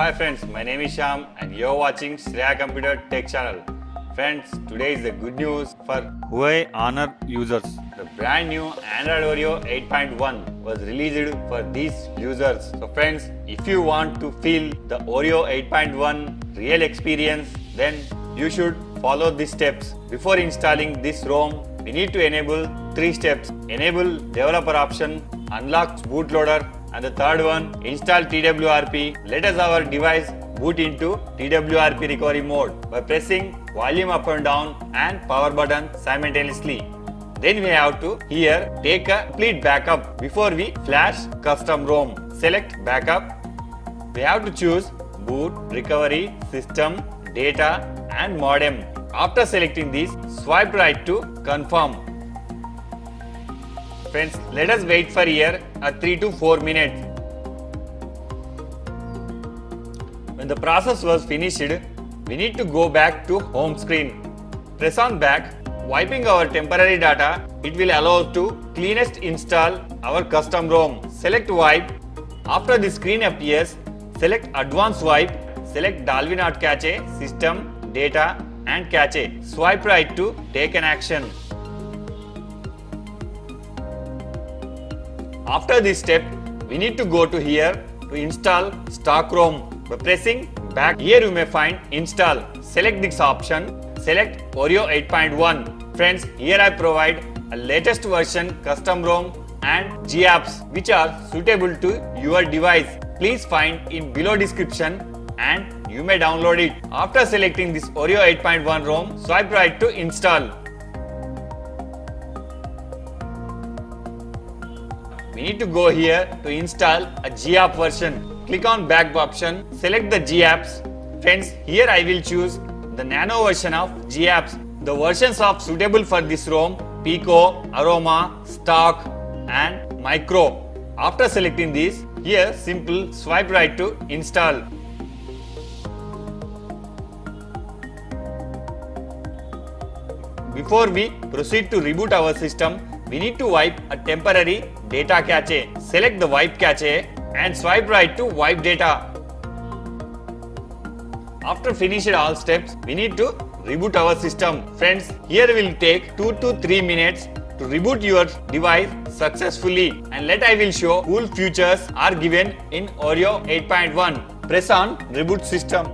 Hi friends, my name is Shyam and you're watching Shreyas Computer Tech Channel. Friends, today is the good news for Huawei Honor users. The brand new Android Oreo 8.1 was released for these users. So friends, if you want to feel the Oreo 8.1 real experience, then you should follow these steps. Before installing this ROM, we need to enable three steps. Enable developer option, unlock bootloader, and the third one, install TWRP. Let us our device boot into TWRP recovery mode by pressing volume up and down and power button simultaneously. Then we have to here take a complete backup before we flash custom ROM. Select backup. We have to choose boot, recovery, system, data and modem. After selecting these, swipe right to confirm. Friends, let us wait for here a 3 to 4 minutes. When the process was finished, we need to go back to home screen. Press on back. Wiping our temporary data, it will allow us to cleanest install our custom ROM. Select wipe. After the screen appears, select advanced wipe. Select Dalvik not cache, system, data and cache. Swipe right to take an action. After this step, we need to go to here to install stock ROM by pressing back. Here you may find install. Select this option. Select Oreo 8.1. Friends, here I provide a latest version custom ROM and gapps which are suitable to your device. Please find in below description and you may download it. After selecting this Oreo 8.1 ROM, swipe right to install. We need to go here to install a gapp version. Click on back option. Select the gapps. Friends, here I will choose the nano version of gapps. The versions of suitable for this ROM, Pico, Aroma, Stock and Micro. After selecting these, here simple swipe right to install. Before we proceed to reboot our system, we need to wipe a temporary data cache. Select the wipe cache and swipe right to wipe data. After finishing all steps, we need to reboot our system. Friends, here will take 2 to 3 minutes to reboot your device successfully. And let I will show cool features are given in Oreo 8.1. Press on reboot system.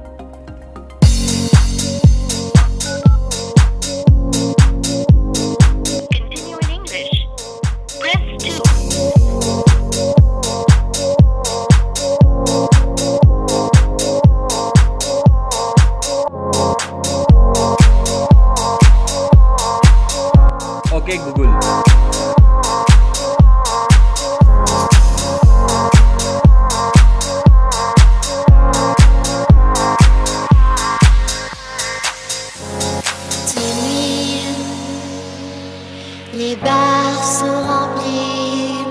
Okay, Google. Tes nuits, les bars sont remplis,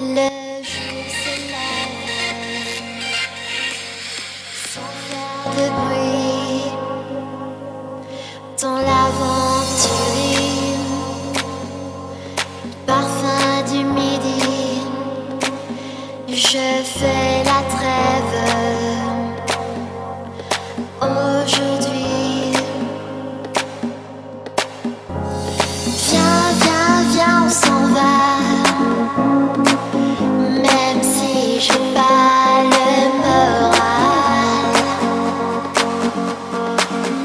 le jour se lève, sans faire de bruit, dans l'aventure. Je fais la trêve aujourd'hui. Viens, viens, viens, on s'en va. Même si j'ai pas le moral,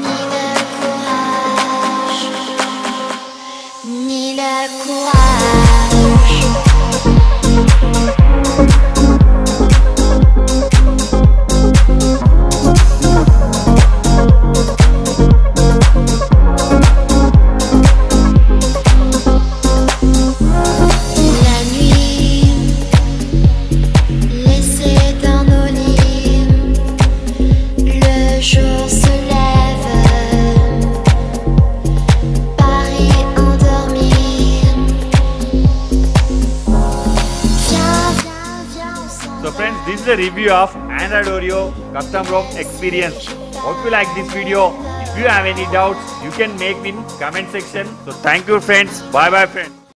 ni le courage, ni le courage. So friends, this is a review of Android Oreo custom ROM experience. Hope you like this video. If you have any doubts, you can make in comment section. So thank you friends. Bye bye friends.